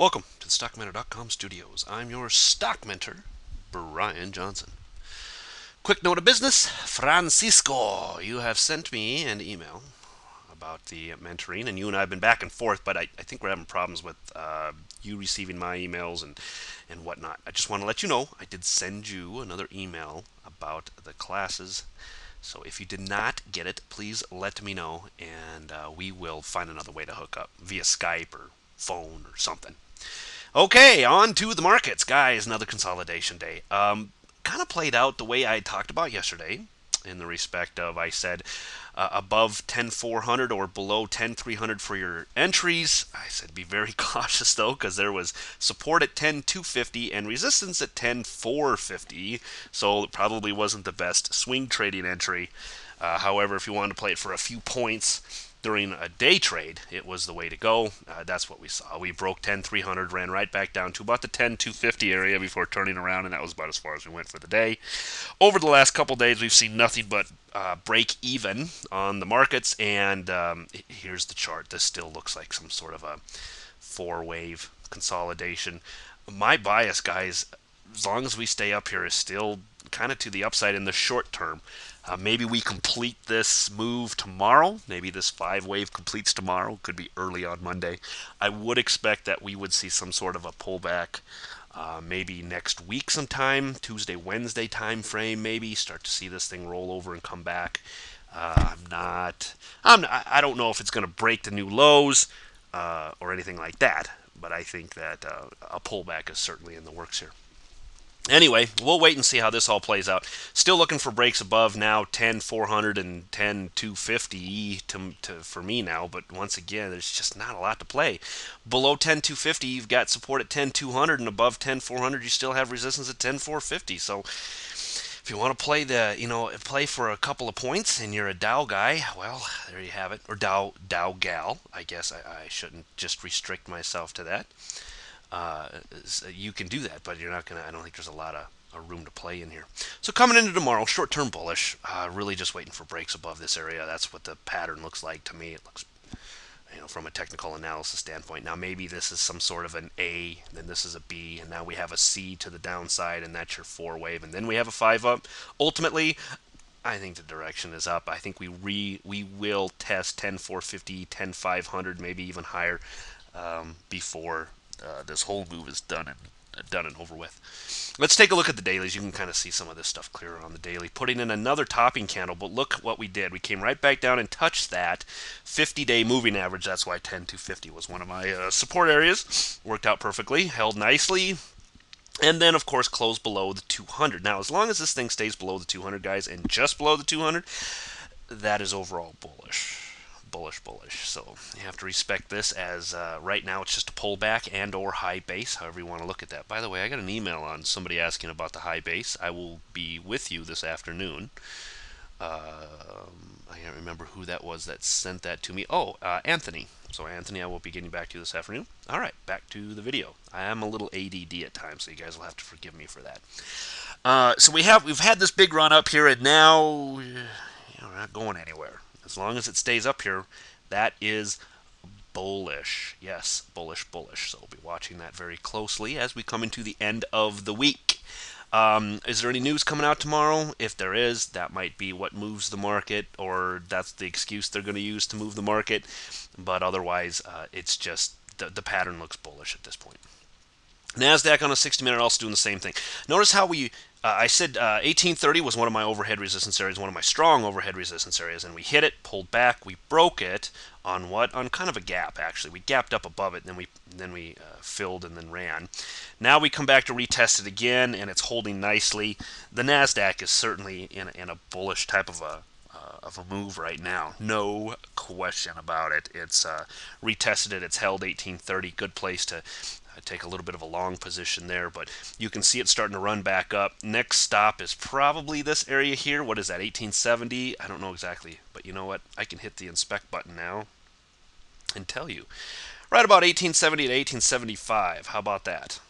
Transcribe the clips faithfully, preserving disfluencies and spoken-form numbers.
Welcome to the Stock Mentor dot com studios. I'm your stock mentor, Brian Johnson. Quick note of business, Francisco, you have sent me an email about the mentoring, and you and I have been back and forth, but I, I think we're having problems with uh, you receiving my emails and, and whatnot. I just want to let you know I did send you another email about the classes, so if you did not get it, please let me know, and uh, we will find another way to hook up via Skype or phone or something. Okay, on to the markets. Guys, another consolidation day. Um, kind of played out the way I talked about yesterday, in the respect of I said uh, above ten four hundred or below ten three hundred for your entries. I said be very cautious though, because there was support at ten two fifty and resistance at ten four fifty, so it probably wasn't the best swing trading entry. Uh, however, if you wanted to play it for a few points during a day trade, it was the way to go. Uh, that's what we saw. We broke ten three hundred, ran right back down to about the ten two fifty area before turning around, and that was about as far as we went for the day. Over the last couple days, we've seen nothing but uh, break even on the markets, and um, here's the chart. This still looks like some sort of a four-wave consolidation. My bias, guys, as long as we stay up here, is still kind of to the upside in the short term. Uh, maybe we complete this move tomorrow. Maybe this five wave completes tomorrow. Could be early on Monday. I would expect that we would see some sort of a pullback uh, maybe next week sometime, Tuesday, Wednesday time frame maybe. Start to see this thing roll over and come back. Uh, I'm not, I'm not, I don't know if it's going to break the new lows uh, or anything like that, but I think that uh, a pullback is certainly in the works here. Anyway, we'll wait and see how this all plays out. Still looking for breaks above now ten four hundred and ten two fifty to, to, for me now, but once again, there's just not a lot to play. Below ten two fifty, you've got support at ten two hundred, and above ten four hundred, you still have resistance at ten four fifty. So if you want to play the, you know, play for a couple of points and you're a Dow guy, well, there you have it. Or Dow, Dow gal, I guess. I, I shouldn't just restrict myself to that. Uh, you can do that, but you're not gonna. I don't think there's a lot of a room to play in here. So coming into tomorrow, short-term bullish. Uh, really just waiting for breaks above this area. That's what the pattern looks like to me. It looks, you know, from a technical analysis standpoint. Now maybe this is some sort of an A, then this is a B, and now we have a C to the downside, and that's your four-wave, and then we have a five-up. Ultimately, I think the direction is up. I think we re we will test ten four fifty, ten five hundred, maybe even higher um, before. Uh, this whole move is done and uh, done and over with. Let's take a look at the dailies. You can kind of see some of this stuff clearer on the daily. Putting in another topping candle, but look what we did. We came right back down and touched that fifty-day moving average. That's why ten two fifty was one of my uh, support areas. Worked out perfectly, held nicely, and then, of course, closed below the two hundred. Now, as long as this thing stays below the two hundred, guys, and just below the two hundred, that is overall bullish. bullish bullish so you have to respect this as uh, right now it's just a pullback and or high base, however you want to look at that. By the way, I got an email on somebody asking about the high base. I will be with you this afternoon. uh, I can't remember who that was that sent that to me. Oh, uh, Anthony. So Anthony, I will be getting back to you this afternoon. Alright, back to the video. I am a little A D D at times, so you guys will have to forgive me for that. uh, so we have we've had this big run up here, and now you know, we're not going anywhere. As long as it stays up here, that is bullish. Yes, bullish, bullish. So we'll be watching that very closely as we come into the end of the week. Um, is there any news coming out tomorrow? If there is, that might be what moves the market, or that's the excuse they're going to use to move the market. But otherwise, uh, it's just the, the pattern looks bullish at this point. NASDAQ on a sixty minute also doing the same thing. Notice how we, uh, I said uh, eighteen thirty was one of my overhead resistance areas, one of my strong overhead resistance areas, and we hit it, pulled back, we broke it on what? On kind of a gap, actually. We gapped up above it, and then we, then we uh, filled and then ran. Now we come back to retest it again, and it's holding nicely. The NASDAQ is certainly in, in a bullish type of a, uh, of a move right now. No question about it. It's uh, retested it, it's held eighteen thirty, good place to take a little bit of a long position there, but you can see it starting to run back up. Next stop is probably this area here. What is that, eighteen seventy? I don't know exactly, but you know what? I can hit the inspect button now and tell you. Right about eighteen seventy to eighteen seventy-five. How about that?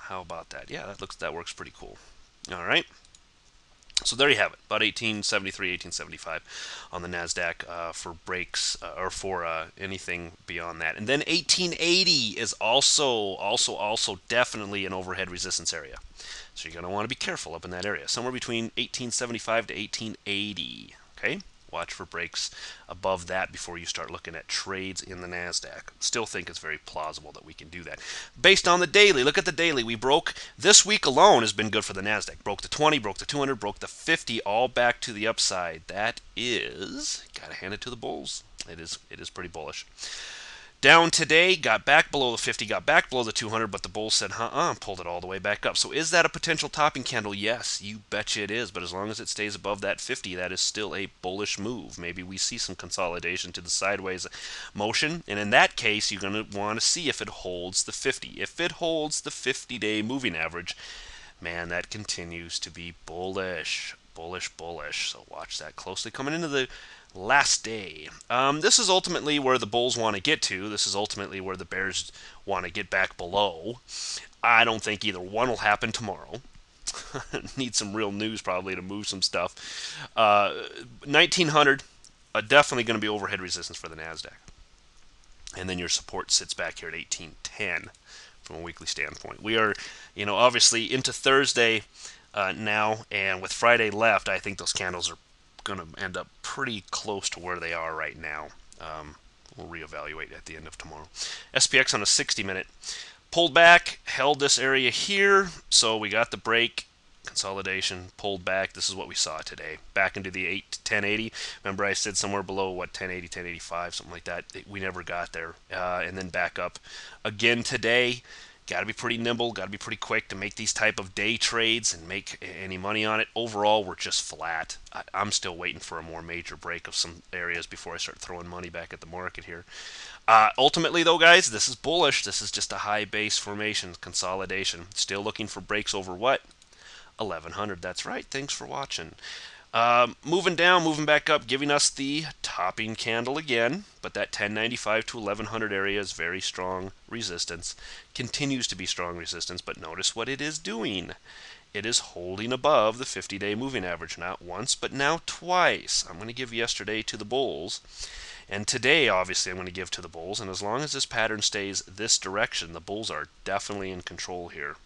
How about that? Yeah, that looks that works pretty cool. All right. So there you have it, about eighteen seventy-three, eighteen seventy-five on the NASDAQ uh, for breaks uh, or for uh, anything beyond that. And then eighteen eighty is also, also, also definitely an overhead resistance area. So you're going to want to be careful up in that area, somewhere between eighteen seventy-five to eighteen eighty, okay? Watch for breaks above that before you start looking at trades in the NASDAQ. Still think it's very plausible that we can do that. Based on the daily, look at the daily. We broke, this week alone has been good for the NASDAQ. Broke the twenty, broke the two hundred, broke the fifty, all back to the upside. That is, gotta hand it to the bulls. It is, it is pretty bullish. Down today, got back below the fifty, got back below the two hundred, but the bulls said, uh-uh, and pulled it all the way back up. So is that a potential topping candle? Yes, you betcha it is. But as long as it stays above that fifty, that is still a bullish move. Maybe we see some consolidation to the sideways motion. And in that case, you're going to want to see if it holds the fifty. If it holds the fifty-day moving average, man, that continues to be bullish, bullish, bullish. So watch that closely coming into the last day. Um, this is ultimately where the bulls want to get to. This is ultimately where the bears want to get back below. I don't think either one will happen tomorrow. Need some real news probably to move some stuff. Uh, nineteen hundred, uh, definitely going to be overhead resistance for the NASDAQ. And then your support sits back here at eighteen ten from a weekly standpoint. We are, you know, obviously into Thursday uh, now, and with Friday left, I think those candles are going to end up pretty close to where they are right now. Um, we'll reevaluate at the end of tomorrow. S P X on a sixty minute. Pulled back, held this area here, so we got the break, consolidation, pulled back. This is what we saw today. Back into the eight ten eighty. Remember I said somewhere below, what, ten eighty, ten eighty-five, something like that. We never got there. Uh, and then back up again today. Got to be pretty nimble, got to be pretty quick to make these type of day trades and make any money on it. Overall, we're just flat. I, I'm still waiting for a more major break of some areas before I start throwing money back at the market here. Uh, ultimately, though, guys, this is bullish. This is just a high base formation consolidation. Still looking for breaks over what? eleven hundred. That's right. Thanks for watching. Um, moving down, moving back up, giving us the topping candle again, but that ten ninety-five to eleven hundred area is very strong resistance, continues to be strong resistance, but notice what it is doing. It is holding above the fifty-day moving average, not once, but now twice. I'm going to give yesterday to the bulls, and today, obviously, I'm going to give to the bulls, and as long as this pattern stays this direction, the bulls are definitely in control here.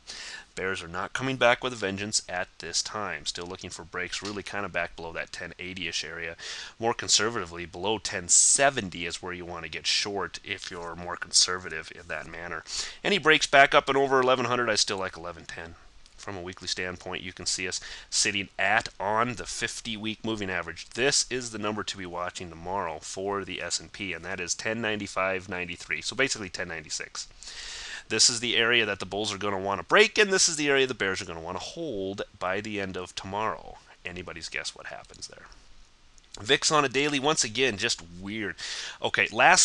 Bears are not coming back with a vengeance at this time. Still looking for breaks, really kind of back below that ten eighty-ish area. More conservatively, below ten seventy is where you want to get short if you're more conservative in that manner. Any breaks back up and over eleven hundred, I still like eleven ten. From a weekly standpoint, you can see us sitting at on the fifty-week moving average. This is the number to be watching tomorrow for the S and P, and that is ten ninety-five ninety-three, so basically ten ninety-six. This is the area that the bulls are going to want to break, and this is the area the bears are going to want to hold by the end of tomorrow. Anybody's guess what happens there. V I X on a daily, once again, just weird. Okay, last